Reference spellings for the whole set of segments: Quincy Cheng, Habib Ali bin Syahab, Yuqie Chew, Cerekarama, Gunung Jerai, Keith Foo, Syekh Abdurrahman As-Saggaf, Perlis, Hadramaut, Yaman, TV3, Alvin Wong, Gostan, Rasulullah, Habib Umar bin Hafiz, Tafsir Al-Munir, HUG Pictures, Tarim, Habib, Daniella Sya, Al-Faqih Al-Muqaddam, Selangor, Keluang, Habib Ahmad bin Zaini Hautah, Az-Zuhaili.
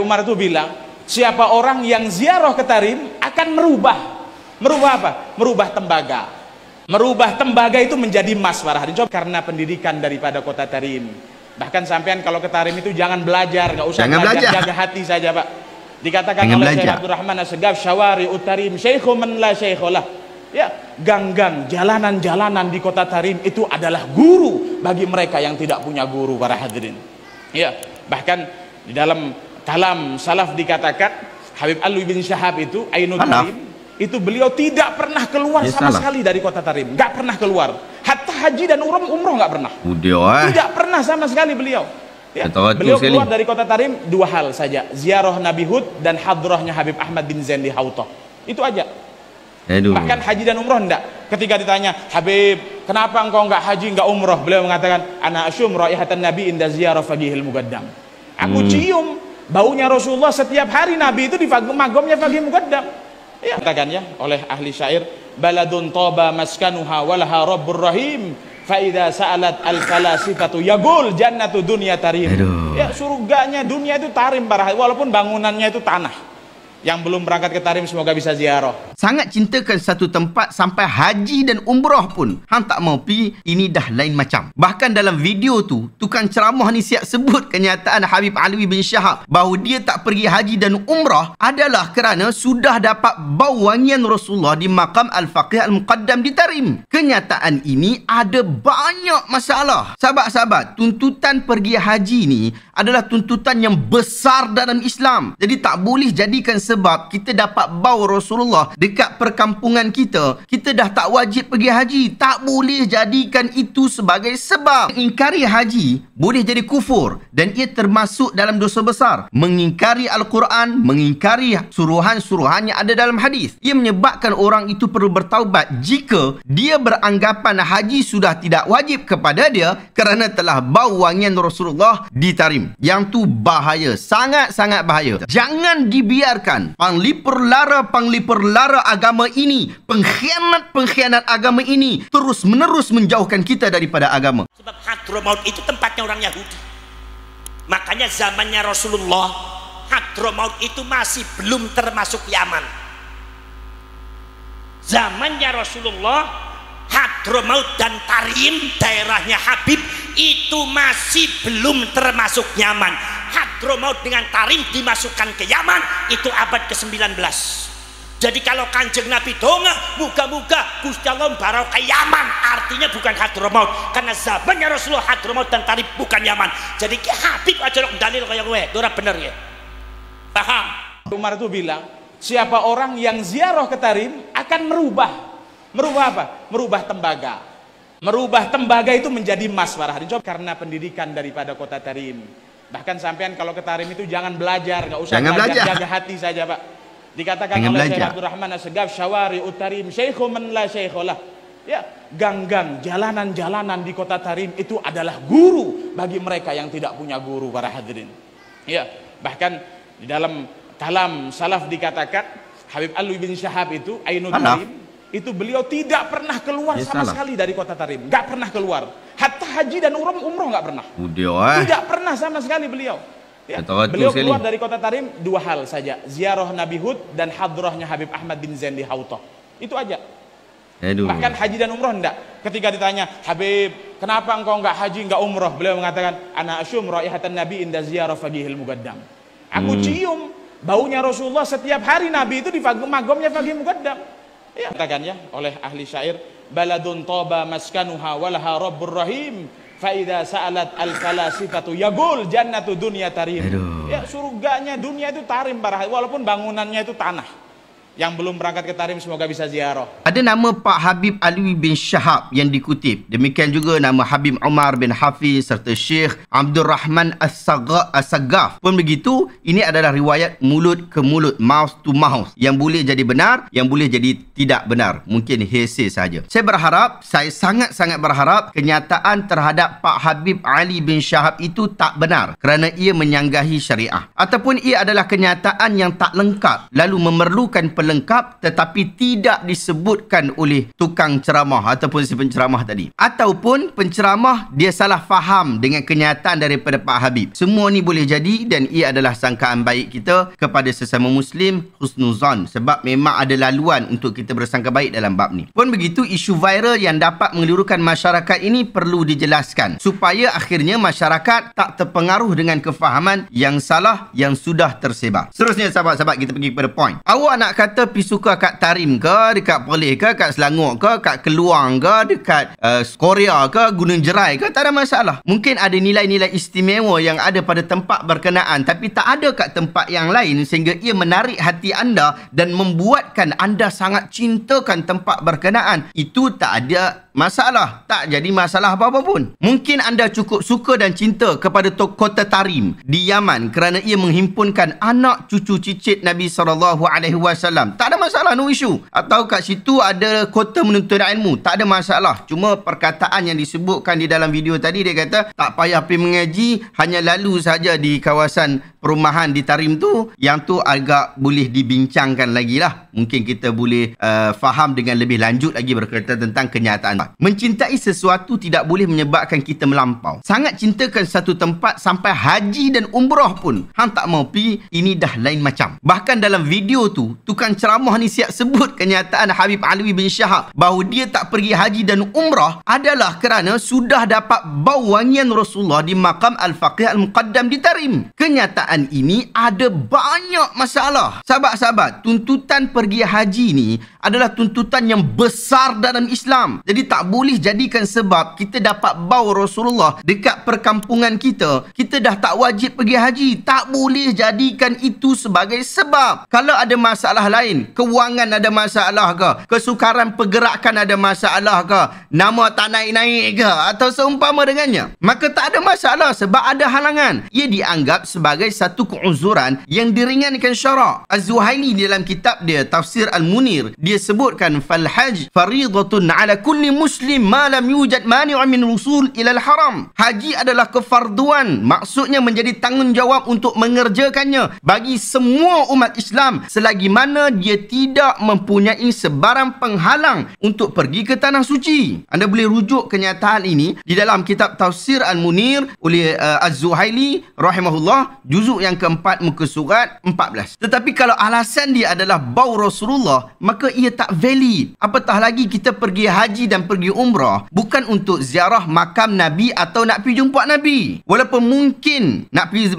Umar itu bilang, siapa orang yang ziarah ke Tarim akan merubah apa? Merubah tembaga. Merubah tembaga itu menjadi emas, para hadirin. Coba, karena pendidikan daripada kota Tarim. Bahkan sampean kalau ke Tarim itu jangan belajar, nggak usah belajar, jaga hati saja, Pak. Dikatakan oleh Syekh Abdurrahman As-Saggaf, syawari utarim syaikhu man la syaikholah. Ya, gang-gang, jalanan-jalanan di kota Tarim itu adalah guru bagi mereka yang tidak punya guru, para hadirin. Ya, bahkan di dalam kalam salaf dikatakan Habib Ali bin Syahab itu Ainul Tarim, itu beliau tidak pernah keluar sama sekali dari kota Tarim, nggak pernah keluar. Hatta haji dan umroh nggak pernah. Tidak pernah sama sekali beliau. Ya, beliau keluar dari kota Tarim dua hal saja, ziarah Nabi Hud dan hadrahnya Habib Ahmad bin Zaini Hautah, itu aja. Bahkan haji dan umroh enggak. Ketika ditanya, Habib, kenapa engkau enggak haji, enggak umroh? Beliau mengatakan, ana asyum raihatan nabi inda ziarah Al-Faqih Al-Muqaddam. Aku cium baunya Rasulullah setiap hari Nabi itu di magamnya Al-Faqih Al-Muqaddam. Ya, katakannya oleh ahli syair, baladun toba maskanuha walaha rabbur rahim, faida sa'alat al-falasifatu yagul jannatu dunia Tarim. Ya, surganya dunia itu Tarim, para walaupun bangunannya itu tanah. Yang belum berangkat ke Tarim semoga bisa ziarah. Sangat cintakan satu tempat sampai haji dan umrah pun hang tak mau pergi. Ini dah lain macam. Bahkan dalam video tu, tukang ceramah ni siap sebut kenyataan Habib Ali bin Syahab bahawa dia tak pergi haji dan umrah adalah kerana sudah dapat bau wangian Rasulullah di makam Al-Faqih Al-Muqaddam di Tarim. Kenyataan ini ada banyak masalah. Sahabat-sahabat, tuntutan pergi haji ni adalah tuntutan yang besar dalam Islam. Jadi tak boleh jadikan sebab kita dapat bau Rasulullah dekat perkampungan kita, kita dah tak wajib pergi haji. Tak boleh jadikan itu sebagai sebab. Mengingkari haji boleh jadi kufur dan ia termasuk dalam dosa besar. Mengingkari Al-Quran, mengingkari suruhan-suruhan yang ada dalam hadis. Ia menyebabkan orang itu perlu bertaubat jika dia beranggapan haji sudah tidak wajib kepada dia kerana telah bau wangian Rasulullah di Tarim. Yang tu bahaya, sangat-sangat bahaya. Jangan dibiarkan panglipur lara agama ini, pengkhianat agama ini terus menerus menjauhkan kita daripada agama. Sebab Hadramaut itu tempatnya orang Yahudi. Makanya zamannya Rasulullah, Hadramaut itu masih belum termasuk Yaman. Zamannya Rasulullah, Hadramaut dan Tarim, daerahnya Habib, itu masih belum termasuk Yaman. Hadramaut dengan Tarim dimasukkan ke Yaman itu abad ke-19. Jadi kalau Kanjeng Nabi donga, moga-moga Gusti Allah barokah ke Yaman, artinya bukan Hadramaut, karena zamannya Rasulullah Hadramaut dan Tarim bukan Yaman. Jadi Ki Habib aja lok dalil kaya kowe, ora bener ya. Paham? Umar itu bilang, siapa orang yang ziarah ke Tarim akan merubah apa? Merubah tembaga. Merubah tembaga itu menjadi emas, para hadirin. Coba, karena pendidikan daripada kota Tarim. Bahkan sampean kalau ke Tarim itu jangan belajar, nggak usah belajar, jaga hati saja, Pak. Dikatakan oleh Syekh Abdurrahman As-Saggaf, syawari utarim syaikhu man la syaikholah. Ya, gang-gang, jalanan-jalanan di kota Tarim itu adalah guru bagi mereka yang tidak punya guru, para hadirin. Ya, bahkan di dalam kalam salaf dikatakan Habib Ali bin Syahab itu Ainul Tarim, itu beliau tidak pernah keluar sama sekali dari kota Tarim, nggak pernah keluar. Hatta haji dan umroh nggak pernah. Tidak pernah sama sekali beliau. Ya. Beliau keluar dari kota Tarim dua hal saja, ziarah Nabi Hud dan hadrahnya Habib Ahmad bin Zaini Hautah, itu aja. Bahkan haji dan umroh enggak. Ketika ditanya, Habib, kenapa engkau nggak haji, nggak umroh? Beliau mengatakan, ana asyum raihatan nabi inda ziarah Al-Faqih Al-Muqaddam. Aku cium baunya Rasulullah setiap hari Nabi itu di magamnya Al-Faqih Al-Muqaddam. Ya, katakannya oleh ahli syair, baladun toba maskanuha walaha rabbur rahim, faida sa'alat al-falasifatu yagul jannatu dunia Tarim. Ya, surganya dunia itu Tarim, para walaupun bangunannya itu tanah. Yang belum berangkat ke Tarim semoga bisa ziarah. Ada nama Pak Habib Ali bin Syahab yang dikutip. Demikian juga nama Habib Umar bin Hafiz serta Syekh Abdurrahman As-Saggaf pun begitu. Ini adalah riwayat mulut ke mulut, mouth to mouth, yang boleh jadi benar, yang boleh jadi tidak benar. Mungkin hearsay saja. Saya berharap, saya sangat-sangat berharap kenyataan terhadap Pak Habib Ali bin Syahab itu tak benar kerana ia menyanggahi syariah, ataupun ia adalah kenyataan yang tak lengkap lalu memerlukan pelengkapan lengkap tetapi tidak disebutkan oleh tukang ceramah ataupun si penceramah tadi. Ataupun penceramah dia salah faham dengan kenyataan daripada Pak Habib. Semua ni boleh jadi dan ia adalah sangkaan baik kita kepada sesama Muslim, husnuzan. Sebab memang ada laluan untuk kita bersangka baik dalam bab ni. Pun begitu, isu viral yang dapat mengelirukan masyarakat ini perlu dijelaskan supaya akhirnya masyarakat tak terpengaruh dengan kefahaman yang salah yang sudah tersebar. Seterusnya sahabat-sahabat, kita pergi kepada point. Awak nak kata pisuka kat Tarim ke, dekat Perlis ke, kat Selangor ke, kat Keluang ke, dekat Korea ke, Gunung Jerai ke, tak ada masalah. Mungkin ada nilai-nilai istimewa yang ada pada tempat berkenaan tapi tak ada kat tempat yang lain, sehingga ia menarik hati anda dan membuatkan anda sangat cintakan tempat berkenaan. Itu tak ada masalah, tak jadi masalah apa-apa pun. Mungkin anda cukup suka dan cinta kepada kota Tarim di Yaman kerana ia menghimpunkan anak cucu cicit Nabi SAW, tak ada masalah, no issue. Atau kat situ ada kota menuntut ilmu, tak ada masalah. Cuma perkataan yang disebutkan di dalam video tadi, dia kata tak payah pergi mengaji, hanya lalu saja di kawasan perumahan di Tarim tu, yang tu agak boleh dibincangkan lagi lah. Mungkin kita boleh faham dengan lebih lanjut lagi berkaitan tentang kenyataan. Mencintai sesuatu tidak boleh menyebabkan kita melampau. Sangat cintakan satu tempat sampai haji dan umrah pun hang tak mau pergi, ini dah lain macam. Bahkan dalam video tu, tukang ceramah ni siap sebut kenyataan Habib Ali bin Syahab bahawa dia tak pergi haji dan umrah adalah kerana sudah dapat bau wangian Rasulullah di makam Al-Faqih Al-Muqaddam di Tarim. Kenyataan ini ada banyak masalah. Sahabat-sahabat, tuntutan pergi haji ni adalah tuntutan yang besar dalam Islam. Jadi tak boleh jadikan sebab kita dapat bau Rasulullah dekat perkampungan kita, kita dah tak wajib pergi haji. Tak boleh jadikan itu sebagai sebab. Kalau ada masalah lain, kewangan ada masalah ke, kesukaran pergerakan ada masalah ke, nama tak naik-naik ke, atau seumpama dengannya, maka tak ada masalah sebab ada halangan. Ia dianggap sebagai satu keuzuran yang diringankan syarak. Az-Zuhaili dalam kitab dia Tafsir Al-Munir, dia sebutkan fal hajj fariidatun ala kulli muslim ma lam yujad mani'un min rusul ila al-haram. Haji adalah kefarduan, maksudnya menjadi tanggungjawab untuk mengerjakannya bagi semua umat Islam selagi mana dia tidak mempunyai sebarang penghalang untuk pergi ke tanah suci. Anda boleh rujuk kenyataan ini di dalam kitab Tafsir Al-Munir oleh Az-Zuhaili rahimahullah, juzuk yang keempat muka surat 14. Tetapi kalau alasan dia adalah bau Rasulullah, maka ia tak valid. Apatah lagi kita pergi haji dan pergi umrah bukan untuk ziarah makam Nabi atau nak pergi jumpa Nabi. Walaupun mungkin nak pergi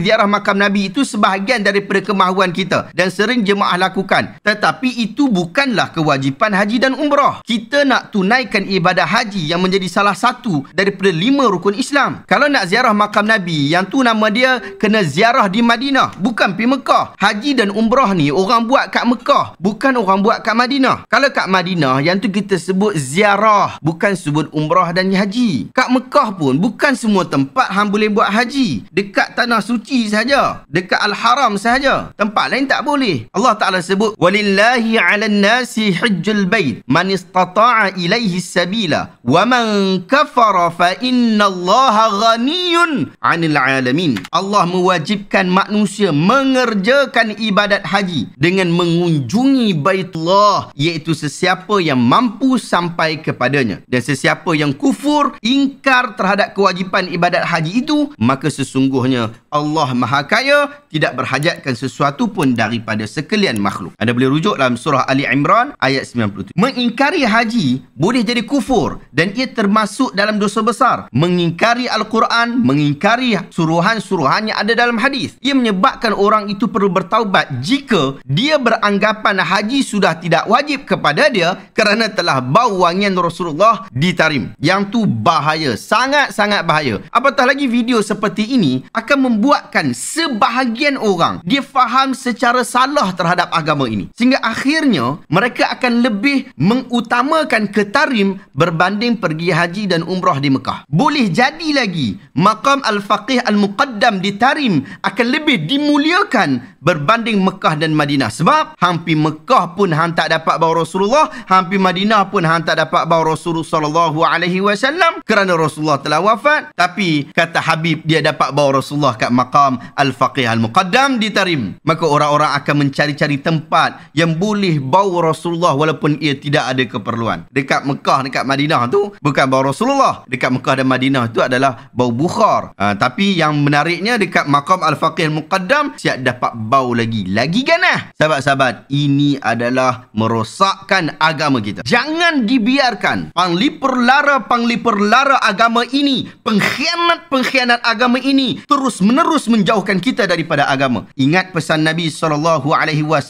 ziarah makam Nabi itu sebahagian daripada kemahuan kita dan sering jemaah lakukan, tetapi itu bukanlah kewajipan haji dan umrah. Kita nak tunaikan ibadah haji yang menjadi salah satu daripada 5 rukun Islam. Kalau nak ziarah makam Nabi, yang tu nama dia kena ziarah di Madinah, bukan pergi Mekah. Haji dan umrah ni orang buat kat Mekah, bukan orang buat kat Madinah. Kalau kat Madinah, yang tu kita sebut ziarah, bukan sebut umrah dan haji. Kat Mekah pun bukan semua tempat hang boleh buat haji. Dekat tanah suci saja, dekat Al-Haram saja, tempat lain tak boleh. Allah Ta'ala sebut walillahi 'alan nasi hajjul bait man istata'a ilaihi sabila wa man kafara fa innallaha ghaniyyun 'anil 'alamin. Allah mewajibkan manusia mengerjakan ibadat haji dengan mengunjungi Baitullah, iaitu sesiapa yang mampu sampai kepadanya. Dan sesiapa yang kufur, ingkar terhadap kewajipan ibadat haji itu, maka sesungguhnya Allah Maha Kaya tidak berhajatkan sesuatu pun daripada sekalian makhluk. Anda boleh rujuk dalam surah Ali Imran ayat 97. Mengingkari haji boleh jadi kufur dan ia termasuk dalam dosa besar. Mengingkari Al-Quran, mengingkari suruhan-suruhan yang ada dalam hadis. Ia menyebabkan orang itu perlu bertaubat jika dia beranggapan haji sudah tidak wajib kepada dia kerana telah bau wangian Rasulullah di Tarim. Yang tu bahaya, sangat-sangat bahaya. Apatah lagi video seperti ini akan membuatkan sebahagian orang dia faham secara salah terhadap agama ini, sehingga akhirnya mereka akan lebih mengutamakan ke Tarim berbanding pergi haji dan umrah di Mekah. Boleh jadi lagi makam Al-Faqih Al-Muqaddam di Tarim akan lebih dimuliakan berbanding Mekah dan Madinah. Sebab hampi Mekah pun hang tak dapat bau Rasulullah, hampi Madinah pun hang tak dapat bau Rasulullah sallallahu alaihi wasallam kerana Rasulullah telah wafat. Tapi kata Habib dia dapat bau Rasulullah kat makam Al-Faqih Al-Muqaddam di Tarim, maka orang-orang akan mencari-cari mencari tempat yang boleh bau Rasulullah walaupun ia tidak ada keperluan. Dekat Mekah, dekat Madinah tu bukan bau Rasulullah. Dekat Mekah dan Madinah tu adalah bau bukhar. Tapi yang menariknya dekat makam Al-Faqih Al-Muqaddam siap dapat bau lagi. Lagi ganah. Sahabat-sahabat, ini adalah merosakkan agama kita. Jangan dibiarkan panglipur lara agama ini, pengkhianat-pengkhianat agama ini terus-menerus menjauhkan kita daripada agama. Ingat pesan Nabi SAW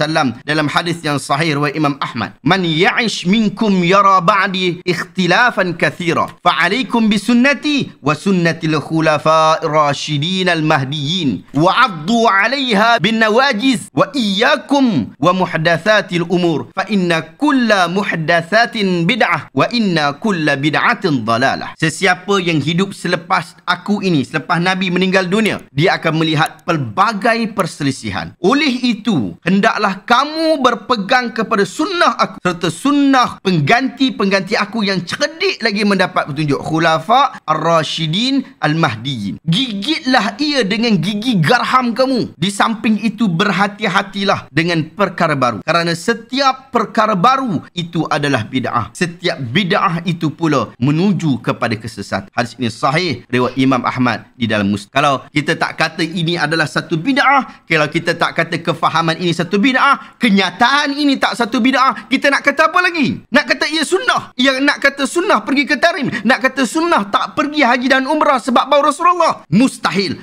dalam hadis yang sahih riwayat Imam Ahmad, "Man ya'ish minkum yara ba'di ikhtilafan kathira, fa'alaikum bisunnati wa sunnatil khulafa'ir rasyidin al-mahdiyyin wa'addu 'alayha bin nawajiz wa iyyakum wa muhdatsatil umur fa inna kulla muhdatsatin bid'ah wa inna kulla bid'atin dhalalah." Sesiapa yang hidup selepas aku ini, selepas Nabi meninggal dunia, dia akan melihat pelbagai perselisihan. Oleh itu, hendaklah kamu berpegang kepada sunnah aku serta sunnah pengganti-pengganti aku yang cerdik lagi mendapat petunjuk, khulafa ar-rasyidin al-mahdiyin. Gigitlah ia dengan gigi garham kamu. Di samping itu, berhati-hatilah dengan perkara baru, kerana setiap perkara baru itu adalah bid'ah. Setiap bid'ah itu pula menuju kepada kesesatan. Hadis ini sahih riwayat Imam Ahmad di dalam Muslim. Kalau kita tak kata ini adalah satu bid'ah, kalau kita tak kata kefahaman ini satu bid'ah, kenyataan ini tak satu bid'ah, kita nak kata apa lagi? Nak kata ia sunnah? Yang nak kata sunnah pergi ke Tarim, nak kata sunnah tak pergi haji dan umrah sebab bau Rasulullah? Mustahil.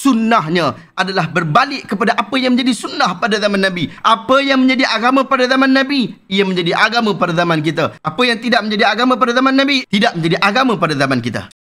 Sunnahnya adalah berbalik kepada apa yang menjadi sunnah pada zaman Nabi. Apa yang menjadi agama pada zaman Nabi, ia menjadi agama pada zaman kita. Apa yang tidak menjadi agama pada zaman Nabi, tidak menjadi agama pada zaman kita.